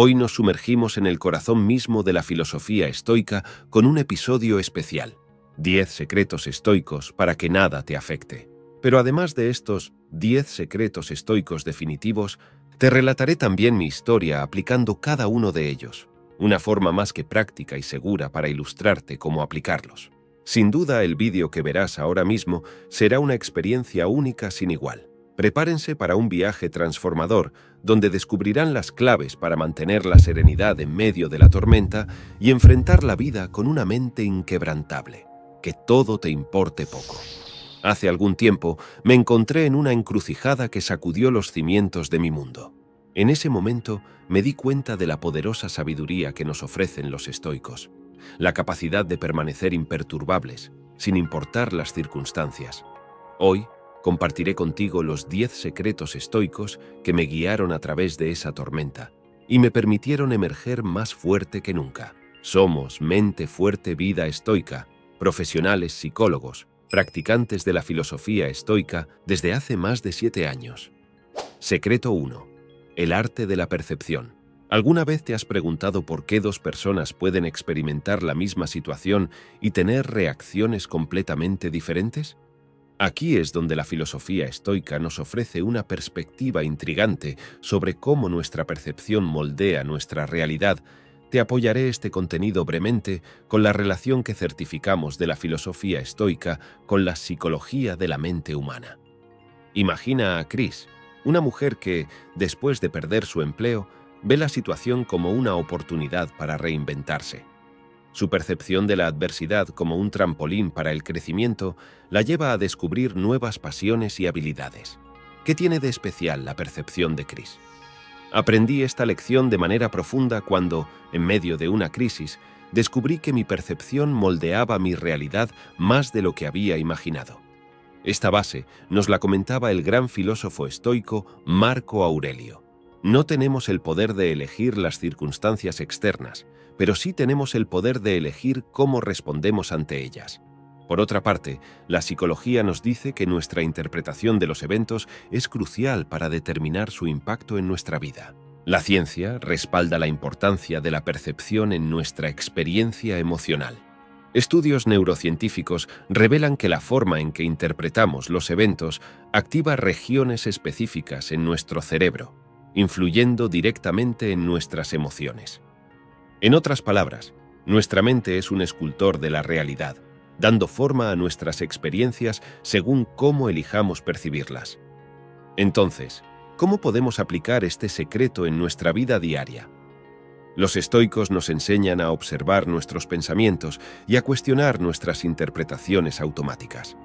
Hoy nos sumergimos en el corazón mismo de la filosofía estoica con un episodio especial. 10 secretos estoicos para que nada te afecte. Pero además de estos 10 secretos estoicos definitivos, te relataré también mi historia aplicando cada uno de ellos, una forma más que práctica y segura para ilustrarte cómo aplicarlos. Sin duda, el vídeo que verás ahora mismo será una experiencia única sin igual. Prepárense para un viaje transformador donde descubrirán las claves para mantener la serenidad en medio de la tormenta y enfrentar la vida con una mente inquebrantable, que todo te importe poco. Hace algún tiempo me encontré en una encrucijada que sacudió los cimientos de mi mundo. En ese momento me di cuenta de la poderosa sabiduría que nos ofrecen los estoicos, la capacidad de permanecer imperturbables, sin importar las circunstancias. Hoy compartiré contigo los 10 secretos estoicos que me guiaron a través de esa tormenta y me permitieron emerger más fuerte que nunca. Somos Mente Fuerte Vida Estoica, profesionales psicólogos, practicantes de la filosofía estoica desde hace más de 7 años. Secreto 1. El arte de la percepción. ¿Alguna vez te has preguntado por qué dos personas pueden experimentar la misma situación y tener reacciones completamente diferentes? Aquí es donde la filosofía estoica nos ofrece una perspectiva intrigante sobre cómo nuestra percepción moldea nuestra realidad. Te apoyaré este contenido brevemente con la relación que certificamos de la filosofía estoica con la psicología de la mente humana. Imagina a Chris, una mujer que, después de perder su empleo, ve la situación como una oportunidad para reinventarse. Su percepción de la adversidad como un trampolín para el crecimiento la lleva a descubrir nuevas pasiones y habilidades. ¿Qué tiene de especial la percepción de Chris? Aprendí esta lección de manera profunda cuando, en medio de una crisis, descubrí que mi percepción moldeaba mi realidad más de lo que había imaginado. Esta base nos la comentaba el gran filósofo estoico Marco Aurelio. No tenemos el poder de elegir las circunstancias externas, pero sí tenemos el poder de elegir cómo respondemos ante ellas. Por otra parte, la psicología nos dice que nuestra interpretación de los eventos es crucial para determinar su impacto en nuestra vida. La ciencia respalda la importancia de la percepción en nuestra experiencia emocional. Estudios neurocientíficos revelan que la forma en que interpretamos los eventos activa regiones específicas en nuestro cerebro, influyendo directamente en nuestras emociones. En otras palabras, nuestra mente es un escultor de la realidad, dando forma a nuestras experiencias según cómo elijamos percibirlas. Entonces, ¿cómo podemos aplicar este secreto en nuestra vida diaria? Los estoicos nos enseñan a observar nuestros pensamientos y a cuestionar nuestras interpretaciones automáticas.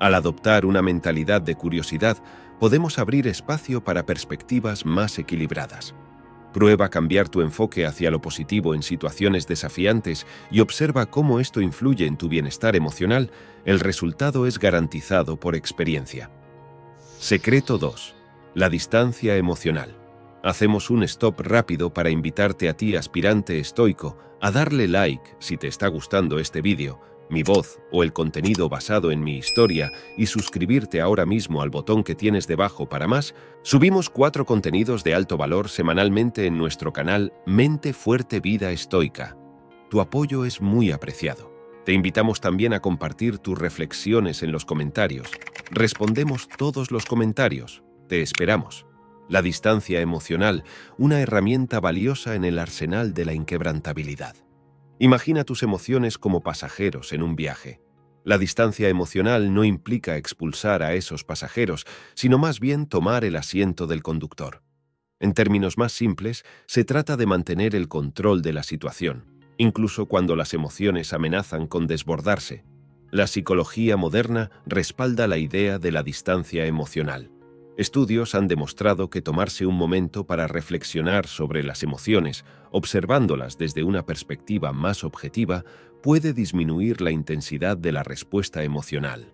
Al adoptar una mentalidad de curiosidad, podemos abrir espacio para perspectivas más equilibradas. Prueba cambiar tu enfoque hacia lo positivo en situaciones desafiantes y observa cómo esto influye en tu bienestar emocional. El resultado es garantizado por experiencia. Secreto 2. La distancia emocional. Hacemos un stop rápido para invitarte a ti, aspirante estoico, a darle like si te está gustando este vídeo, mi voz o el contenido basado en mi historia y suscribirte ahora mismo al botón que tienes debajo para más. Subimos 4 contenidos de alto valor semanalmente en nuestro canal Mente Fuerte Vida Estoica. Tu apoyo es muy apreciado. Te invitamos también a compartir tus reflexiones en los comentarios. Respondemos todos los comentarios. Te esperamos. La distancia emocional, una herramienta valiosa en el arsenal de la inquebrantabilidad. Imagina tus emociones como pasajeros en un viaje. La distancia emocional no implica expulsar a esos pasajeros, sino más bien tomar el asiento del conductor. En términos más simples, se trata de mantener el control de la situación, incluso cuando las emociones amenazan con desbordarse. La psicología moderna respalda la idea de la distancia emocional. Estudios han demostrado que tomarse un momento para reflexionar sobre las emociones, observándolas desde una perspectiva más objetiva, puede disminuir la intensidad de la respuesta emocional.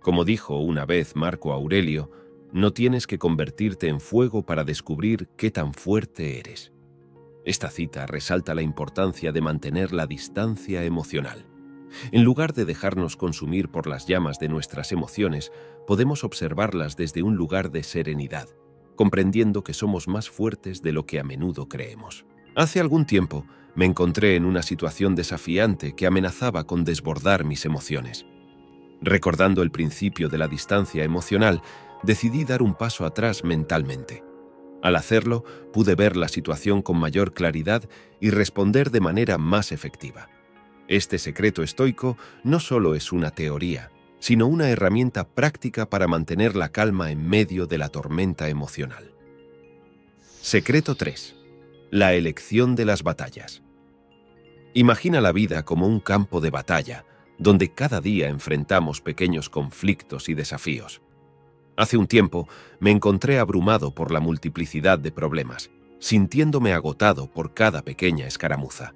Como dijo una vez Marco Aurelio, no tienes que convertirte en fuego para descubrir qué tan fuerte eres. Esta cita resalta la importancia de mantener la distancia emocional. En lugar de dejarnos consumir por las llamas de nuestras emociones, podemos observarlas desde un lugar de serenidad, comprendiendo que somos más fuertes de lo que a menudo creemos. Hace algún tiempo me encontré en una situación desafiante que amenazaba con desbordar mis emociones. Recordando el principio de la distancia emocional, decidí dar un paso atrás mentalmente. Al hacerlo, pude ver la situación con mayor claridad y responder de manera más efectiva. Este secreto estoico no solo es una teoría, sino una herramienta práctica para mantener la calma en medio de la tormenta emocional. Secreto 3. La elección de las batallas. Imagina la vida como un campo de batalla, donde cada día enfrentamos pequeños conflictos y desafíos. Hace un tiempo me encontré abrumado por la multiplicidad de problemas, sintiéndome agotado por cada pequeña escaramuza.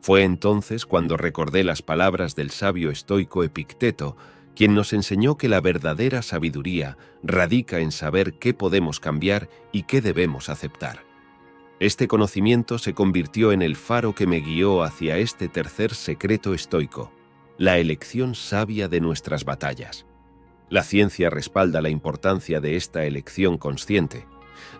Fue entonces cuando recordé las palabras del sabio estoico Epicteto, quien nos enseñó que la verdadera sabiduría radica en saber qué podemos cambiar y qué debemos aceptar. Este conocimiento se convirtió en el faro que me guió hacia este tercer secreto estoico, la elección sabia de nuestras batallas. La ciencia respalda la importancia de esta elección consciente.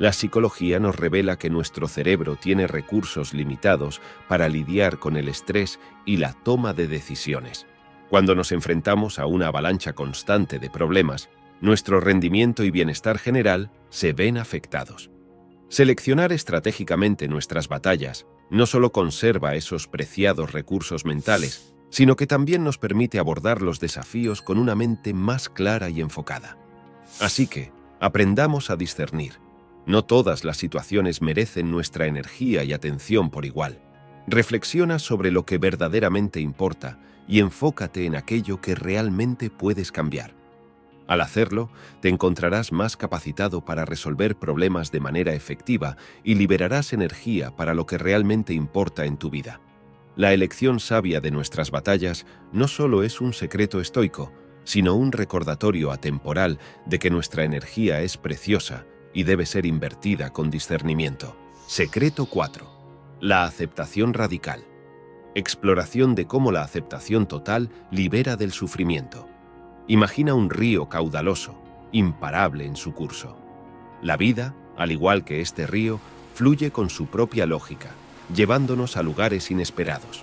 La psicología nos revela que nuestro cerebro tiene recursos limitados para lidiar con el estrés y la toma de decisiones. Cuando nos enfrentamos a una avalancha constante de problemas, nuestro rendimiento y bienestar general se ven afectados. Seleccionar estratégicamente nuestras batallas no solo conserva esos preciados recursos mentales, sino que también nos permite abordar los desafíos con una mente más clara y enfocada. Así que, aprendamos a discernir. No todas las situaciones merecen nuestra energía y atención por igual. Reflexiona sobre lo que verdaderamente importa y enfócate en aquello que realmente puedes cambiar. Al hacerlo, te encontrarás más capacitado para resolver problemas de manera efectiva y liberarás energía para lo que realmente importa en tu vida. La elección sabia de nuestras batallas no solo es un secreto estoico, sino un recordatorio atemporal de que nuestra energía es preciosa y debe ser invertida con discernimiento. Secreto 4. La aceptación radical. Exploración de cómo la aceptación total libera del sufrimiento. Imagina un río caudaloso, imparable en su curso. La vida, al igual que este río, fluye con su propia lógica, llevándonos a lugares inesperados.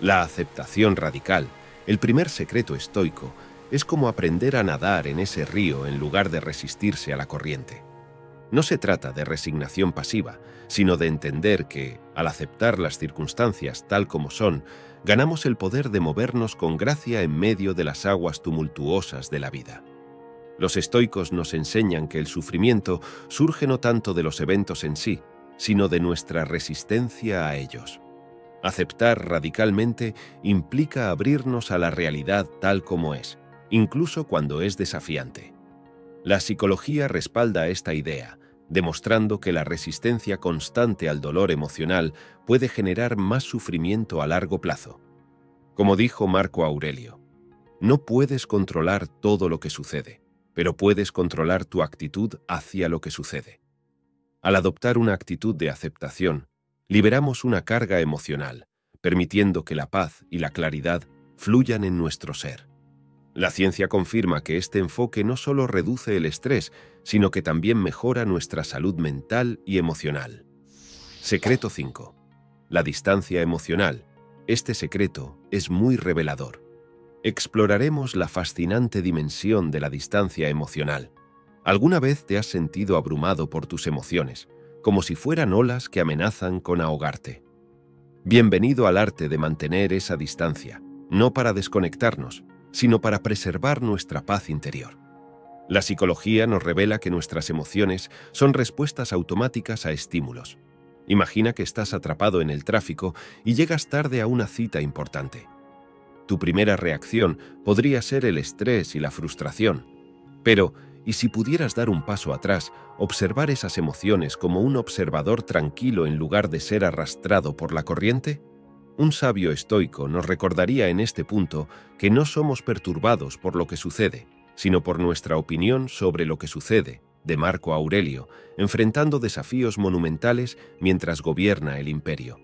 La aceptación radical, el primer secreto estoico, es como aprender a nadar en ese río en lugar de resistirse a la corriente. No se trata de resignación pasiva, sino de entender que, al aceptar las circunstancias tal como son, ganamos el poder de movernos con gracia en medio de las aguas tumultuosas de la vida. Los estoicos nos enseñan que el sufrimiento surge no tanto de los eventos en sí, sino de nuestra resistencia a ellos. Aceptar radicalmente implica abrirnos a la realidad tal como es, incluso cuando es desafiante. La psicología respalda esta idea, demostrando que la resistencia constante al dolor emocional puede generar más sufrimiento a largo plazo. Como dijo Marco Aurelio, no puedes controlar todo lo que sucede, pero puedes controlar tu actitud hacia lo que sucede. Al adoptar una actitud de aceptación, liberamos una carga emocional, permitiendo que la paz y la claridad fluyan en nuestro ser. La ciencia confirma que este enfoque no solo reduce el estrés, sino que también mejora nuestra salud mental y emocional. Secreto 5. La distancia emocional. Este secreto es muy revelador. Exploraremos la fascinante dimensión de la distancia emocional. ¿Alguna vez te has sentido abrumado por tus emociones, como si fueran olas que amenazan con ahogarte? Bienvenido al arte de mantener esa distancia, no para desconectarnos, sino para preservar nuestra paz interior. La psicología nos revela que nuestras emociones son respuestas automáticas a estímulos. Imagina que estás atrapado en el tráfico y llegas tarde a una cita importante. Tu primera reacción podría ser el estrés y la frustración. Pero, ¿y si pudieras dar un paso atrás, observar esas emociones como un observador tranquilo en lugar de ser arrastrado por la corriente? Un sabio estoico nos recordaría en este punto que no somos perturbados por lo que sucede, sino por nuestra opinión sobre lo que sucede, de Marco Aurelio, enfrentando desafíos monumentales mientras gobierna el imperio.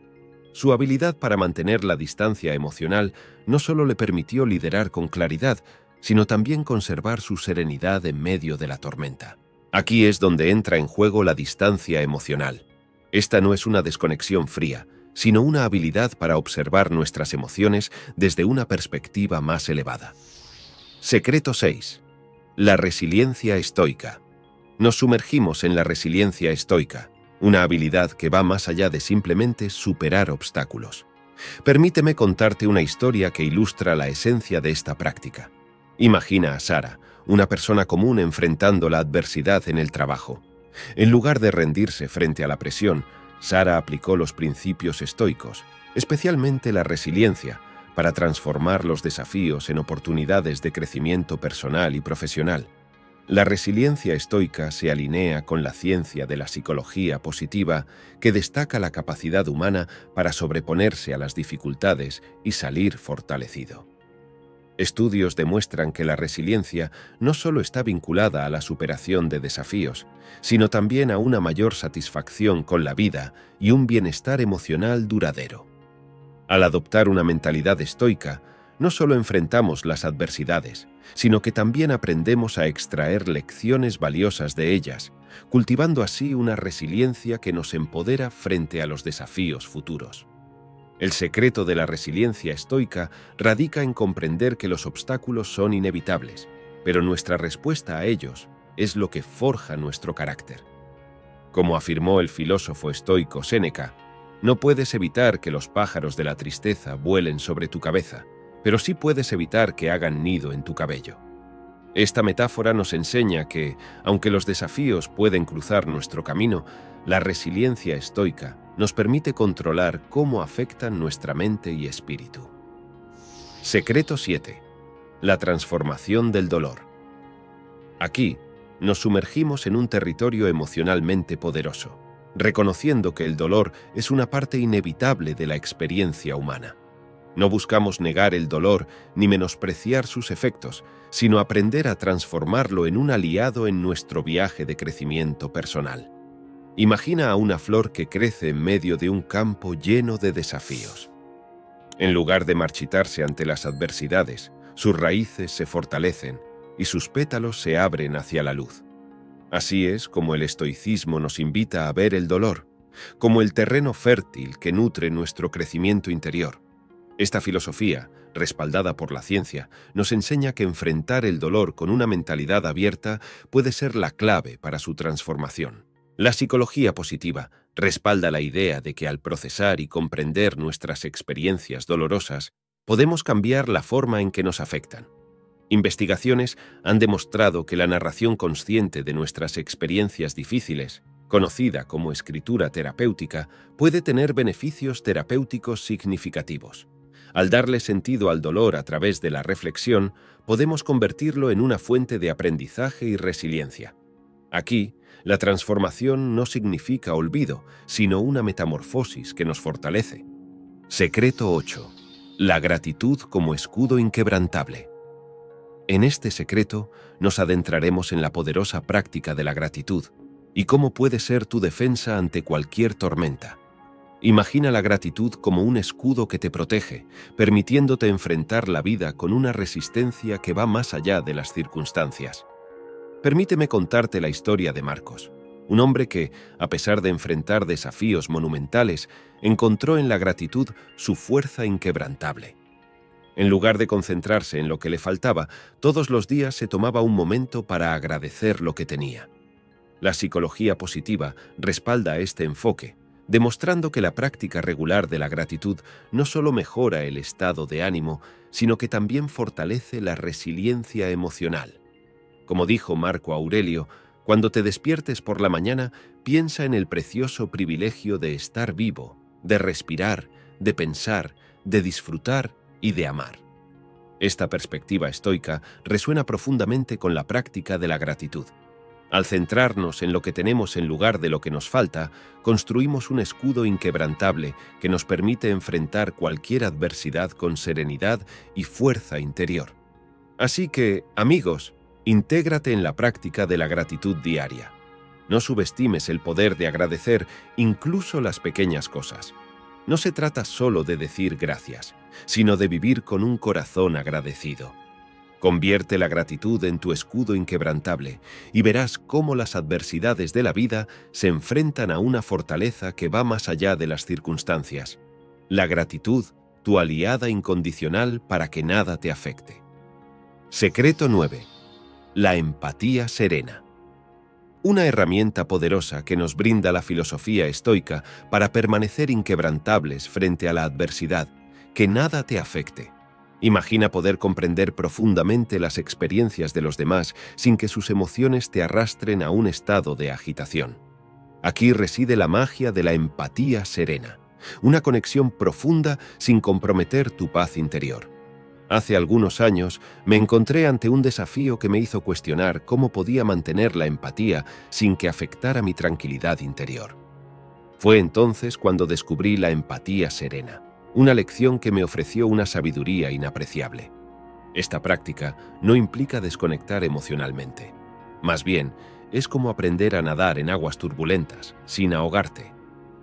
Su habilidad para mantener la distancia emocional no solo le permitió liderar con claridad, sino también conservar su serenidad en medio de la tormenta. Aquí es donde entra en juego la distancia emocional. Esta no es una desconexión fría, sino una habilidad para observar nuestras emociones desde una perspectiva más elevada. Secreto 6. La resiliencia estoica. Nos sumergimos en la resiliencia estoica, una habilidad que va más allá de simplemente superar obstáculos. Permíteme contarte una historia que ilustra la esencia de esta práctica. Imagina a Sara, una persona común enfrentando la adversidad en el trabajo. En lugar de rendirse frente a la presión, Sara aplicó los principios estoicos, especialmente la resiliencia, para transformar los desafíos en oportunidades de crecimiento personal y profesional. La resiliencia estoica se alinea con la ciencia de la psicología positiva, que destaca la capacidad humana para sobreponerse a las dificultades y salir fortalecido. Estudios demuestran que la resiliencia no solo está vinculada a la superación de desafíos, sino también a una mayor satisfacción con la vida y un bienestar emocional duradero. Al adoptar una mentalidad estoica, no solo enfrentamos las adversidades, sino que también aprendemos a extraer lecciones valiosas de ellas, cultivando así una resiliencia que nos empodera frente a los desafíos futuros. El secreto de la resiliencia estoica radica en comprender que los obstáculos son inevitables, pero nuestra respuesta a ellos es lo que forja nuestro carácter. Como afirmó el filósofo estoico Séneca, no puedes evitar que los pájaros de la tristeza vuelen sobre tu cabeza, pero sí puedes evitar que hagan nido en tu cabello. Esta metáfora nos enseña que, aunque los desafíos pueden cruzar nuestro camino, la resiliencia estoica nos permite controlar cómo afectan nuestra mente y espíritu. Secreto 7. La transformación del dolor. Aquí, nos sumergimos en un territorio emocionalmente poderoso, reconociendo que el dolor es una parte inevitable de la experiencia humana. No buscamos negar el dolor ni menospreciar sus efectos, sino aprender a transformarlo en un aliado en nuestro viaje de crecimiento personal. Imagina a una flor que crece en medio de un campo lleno de desafíos. En lugar de marchitarse ante las adversidades, sus raíces se fortalecen y sus pétalos se abren hacia la luz. Así es como el estoicismo nos invita a ver el dolor, como el terreno fértil que nutre nuestro crecimiento interior. Esta filosofía, respaldada por la ciencia, nos enseña que enfrentar el dolor con una mentalidad abierta puede ser la clave para su transformación. La psicología positiva respalda la idea de que al procesar y comprender nuestras experiencias dolorosas, podemos cambiar la forma en que nos afectan. Investigaciones han demostrado que la narración consciente de nuestras experiencias difíciles, conocida como escritura terapéutica, puede tener beneficios terapéuticos significativos. Al darle sentido al dolor a través de la reflexión, podemos convertirlo en una fuente de aprendizaje y resiliencia. Aquí, la transformación no significa olvido, sino una metamorfosis que nos fortalece. Secreto 8. La gratitud como escudo inquebrantable. En este secreto, nos adentraremos en la poderosa práctica de la gratitud y cómo puede ser tu defensa ante cualquier tormenta. Imagina la gratitud como un escudo que te protege, permitiéndote enfrentar la vida con una resistencia que va más allá de las circunstancias. Permíteme contarte la historia de Marcos, un hombre que, a pesar de enfrentar desafíos monumentales, encontró en la gratitud su fuerza inquebrantable. En lugar de concentrarse en lo que le faltaba, todos los días se tomaba un momento para agradecer lo que tenía. La psicología positiva respalda este enfoque, demostrando que la práctica regular de la gratitud no solo mejora el estado de ánimo, sino que también fortalece la resiliencia emocional. Como dijo Marco Aurelio, cuando te despiertes por la mañana, piensa en el precioso privilegio de estar vivo, de respirar, de pensar, de disfrutar y de amar. Esta perspectiva estoica resuena profundamente con la práctica de la gratitud. Al centrarnos en lo que tenemos en lugar de lo que nos falta, construimos un escudo inquebrantable que nos permite enfrentar cualquier adversidad con serenidad y fuerza interior. Así que, amigos, intégrate en la práctica de la gratitud diaria. No subestimes el poder de agradecer incluso las pequeñas cosas. No se trata solo de decir gracias, sino de vivir con un corazón agradecido. Convierte la gratitud en tu escudo inquebrantable y verás cómo las adversidades de la vida se enfrentan a una fortaleza que va más allá de las circunstancias. La gratitud, tu aliada incondicional para que nada te afecte. Secreto 9. La empatía serena. Una herramienta poderosa que nos brinda la filosofía estoica para permanecer inquebrantables frente a la adversidad, que nada te afecte. Imagina poder comprender profundamente las experiencias de los demás sin que sus emociones te arrastren a un estado de agitación. Aquí reside la magia de la empatía serena, una conexión profunda sin comprometer tu paz interior. Hace algunos años me encontré ante un desafío que me hizo cuestionar cómo podía mantener la empatía sin que afectara mi tranquilidad interior. Fue entonces cuando descubrí la empatía serena, una lección que me ofreció una sabiduría inapreciable. Esta práctica no implica desconectar emocionalmente. Más bien, es como aprender a nadar en aguas turbulentas, sin ahogarte.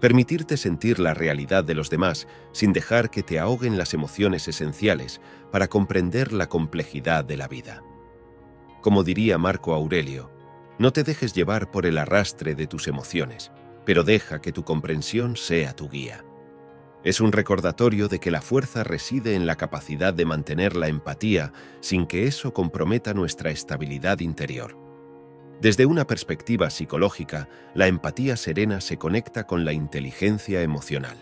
Permitirte sentir la realidad de los demás sin dejar que te ahoguen las emociones esenciales para comprender la complejidad de la vida. Como diría Marco Aurelio, no te dejes llevar por el arrastre de tus emociones, pero deja que tu comprensión sea tu guía. Es un recordatorio de que la fuerza reside en la capacidad de mantener la empatía sin que eso comprometa nuestra estabilidad interior. Desde una perspectiva psicológica, la empatía serena se conecta con la inteligencia emocional.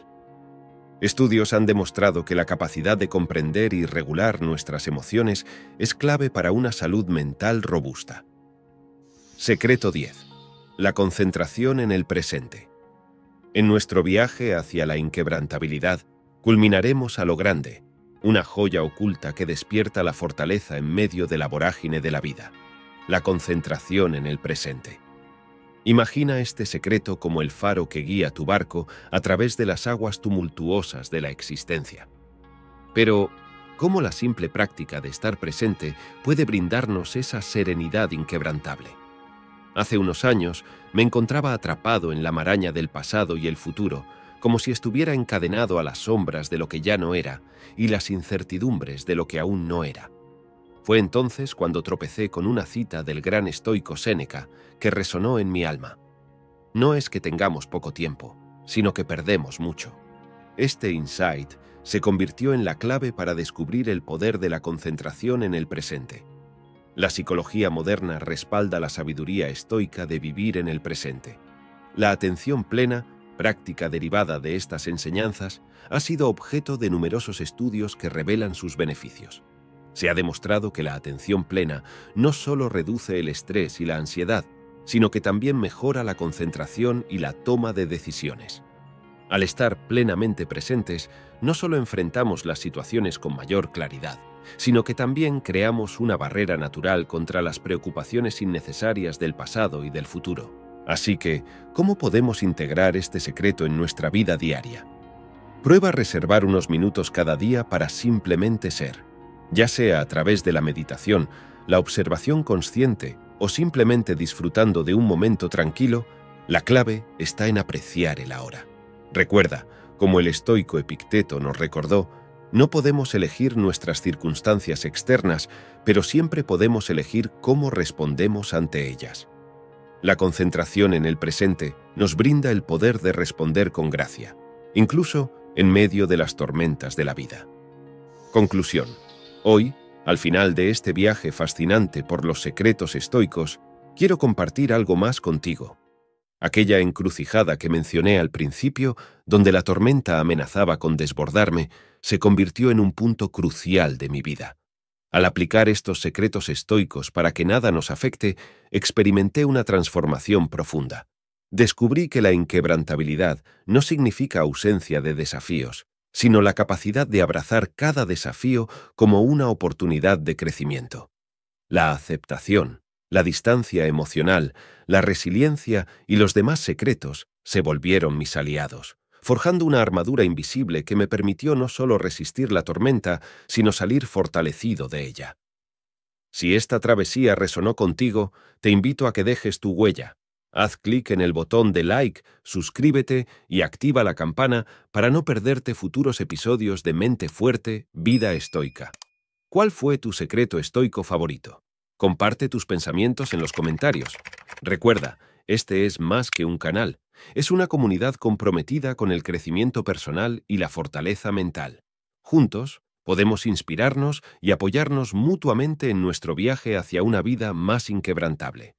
Estudios han demostrado que la capacidad de comprender y regular nuestras emociones es clave para una salud mental robusta. Secreto 10. La concentración en el presente. En nuestro viaje hacia la inquebrantabilidad, culminaremos a lo grande, una joya oculta que despierta la fortaleza en medio de la vorágine de la vida, la concentración en el presente. Imagina este secreto como el faro que guía tu barco a través de las aguas tumultuosas de la existencia. Pero, ¿cómo la simple práctica de estar presente puede brindarnos esa serenidad inquebrantable? Hace unos años me encontraba atrapado en la maraña del pasado y el futuro, como si estuviera encadenado a las sombras de lo que ya no era y las incertidumbres de lo que aún no era. Fue entonces cuando tropecé con una cita del gran estoico Séneca que resonó en mi alma. No es que tengamos poco tiempo, sino que perdemos mucho. Este insight se convirtió en la clave para descubrir el poder de la concentración en el presente. La psicología moderna respalda la sabiduría estoica de vivir en el presente. La atención plena, práctica derivada de estas enseñanzas, ha sido objeto de numerosos estudios que revelan sus beneficios. Se ha demostrado que la atención plena no solo reduce el estrés y la ansiedad, sino que también mejora la concentración y la toma de decisiones. Al estar plenamente presentes, no solo enfrentamos las situaciones con mayor claridad, sino que también creamos una barrera natural contra las preocupaciones innecesarias del pasado y del futuro. Así que, ¿cómo podemos integrar este secreto en nuestra vida diaria? Prueba a reservar unos minutos cada día para simplemente ser, ya sea a través de la meditación, la observación consciente o simplemente disfrutando de un momento tranquilo. La clave está en apreciar el ahora. Recuerda, como el estoico Epicteto nos recordó, no podemos elegir nuestras circunstancias externas, pero siempre podemos elegir cómo respondemos ante ellas. La concentración en el presente nos brinda el poder de responder con gracia, incluso en medio de las tormentas de la vida. Conclusión. Hoy, al final de este viaje fascinante por los secretos estoicos, quiero compartir algo más contigo. Aquella encrucijada que mencioné al principio, donde la tormenta amenazaba con desbordarme, se convirtió en un punto crucial de mi vida. Al aplicar estos secretos estoicos para que nada nos afecte, experimenté una transformación profunda. Descubrí que la inquebrantabilidad no significa ausencia de desafíos, sino la capacidad de abrazar cada desafío como una oportunidad de crecimiento. La aceptación, la distancia emocional, la resiliencia y los demás secretos se volvieron mis aliados, forjando una armadura invisible que me permitió no solo resistir la tormenta, sino salir fortalecido de ella. Si esta travesía resonó contigo, te invito a que dejes tu huella. Haz clic en el botón de like, suscríbete y activa la campana para no perderte futuros episodios de Mente Fuerte, Vida Estoica. ¿Cuál fue tu secreto estoico favorito? Comparte tus pensamientos en los comentarios. Recuerda, este es más que un canal. Es una comunidad comprometida con el crecimiento personal y la fortaleza mental. Juntos, podemos inspirarnos y apoyarnos mutuamente en nuestro viaje hacia una vida más inquebrantable.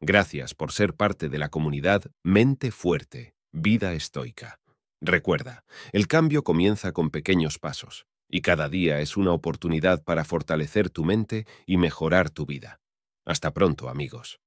Gracias por ser parte de la comunidad Mente Fuerte, Vida Estoica. Recuerda, el cambio comienza con pequeños pasos, y cada día es una oportunidad para fortalecer tu mente y mejorar tu vida. Hasta pronto, amigos.